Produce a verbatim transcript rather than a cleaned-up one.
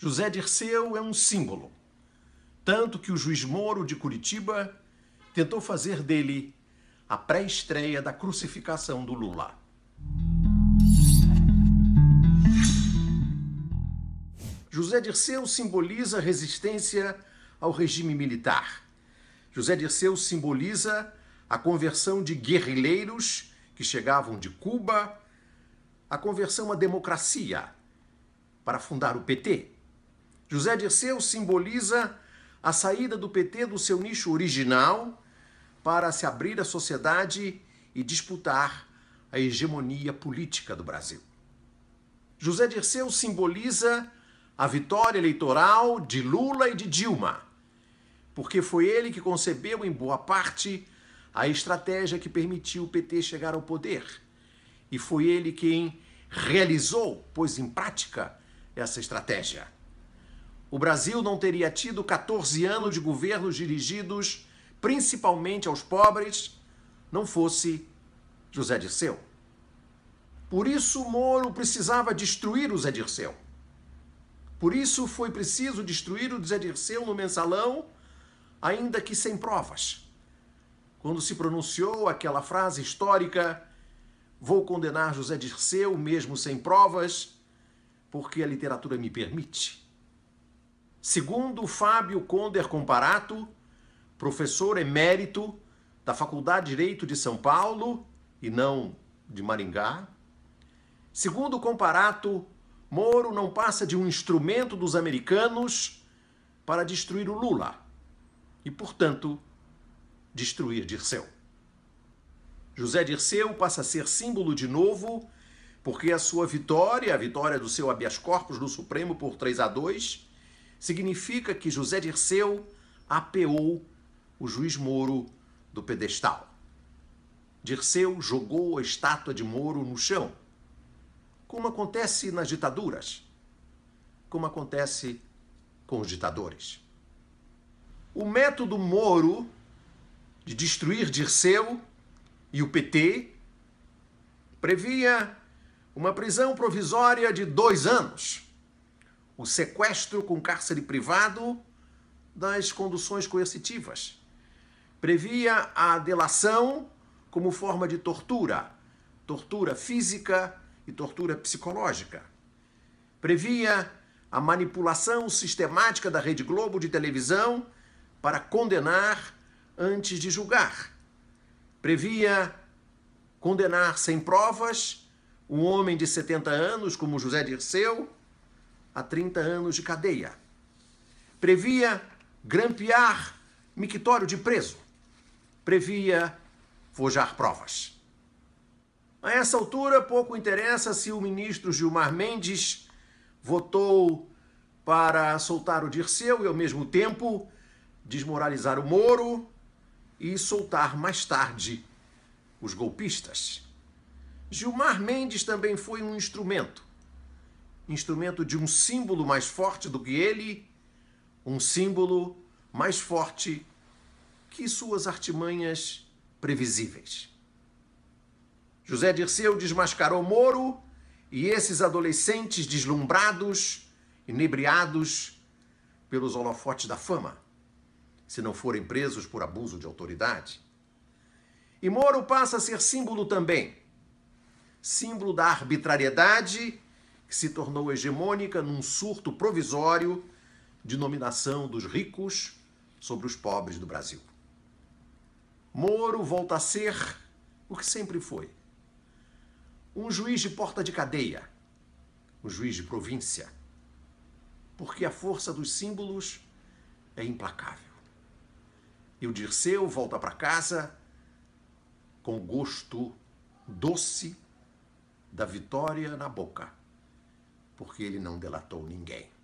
José Dirceu é um símbolo, tanto que o juiz Moro de Curitiba tentou fazer dele a pré-estreia da crucificação do Lula. José Dirceu simboliza resistência ao regime militar. José Dirceu simboliza a conversão de guerrilheiros que chegavam de Cuba, a conversão à democracia para fundar o P T. José Dirceu simboliza a saída do P T do seu nicho original para se abrir à sociedade e disputar a hegemonia política do Brasil. José Dirceu simboliza a vitória eleitoral de Lula e de Dilma, porque foi ele que concebeu, em boa parte, a estratégia que permitiu o P T chegar ao poder. E foi ele quem realizou, pôs em prática, essa estratégia. O Brasil não teria tido quatorze anos de governos dirigidos principalmente aos pobres, não fosse José Dirceu. Por isso Moro precisava destruir o José Dirceu. Por isso foi preciso destruir o José Dirceu no Mensalão, ainda que sem provas. Quando se pronunciou aquela frase histórica, vou condenar José Dirceu mesmo sem provas, porque a literatura me permite. Segundo Fábio Konder Comparato, professor emérito da Faculdade de Direito de São Paulo, e não de Maringá, segundo Comparato, Moro não passa de um instrumento dos americanos para destruir o Lula e, portanto, destruir Dirceu. José Dirceu passa a ser símbolo de novo porque a sua vitória, a vitória do seu habeas corpus no Supremo por três a dois, significa que José Dirceu apeou o juiz Moro do pedestal. Dirceu jogou a estátua de Moro no chão, como acontece nas ditaduras, como acontece com os ditadores. O método Moro de destruir Dirceu e o P T previa uma prisão provisória de dois anos, o sequestro com cárcere privado das conduções coercitivas. Previa a delação como forma de tortura, tortura física e tortura psicológica. Previa a manipulação sistemática da Rede Globo de televisão para condenar antes de julgar. Previa condenar sem provas um homem de setenta anos, como José Dirceu, a trinta anos de cadeia. Previa grampear mictório de preso, previa forjar provas. A essa altura, pouco interessa se o ministro Gilmar Mendes votou para soltar o Dirceu e, ao mesmo tempo, desmoralizar o Moro e soltar mais tarde os golpistas. Gilmar Mendes também foi um instrumento, instrumento de um símbolo mais forte do que ele, um símbolo mais forte que suas artimanhas previsíveis. José Dirceu desmascarou Moro e esses adolescentes deslumbrados, inebriados pelos holofotes da fama, se não forem presos por abuso de autoridade. E Moro passa a ser símbolo também, símbolo da arbitrariedade que se tornou hegemônica num surto provisório de dominação dos ricos sobre os pobres do Brasil. Moro volta a ser o que sempre foi, um juiz de porta de cadeia, um juiz de província, porque a força dos símbolos é implacável. E o Dirceu volta para casa com o gosto doce da vitória na boca, porque ele não delatou ninguém.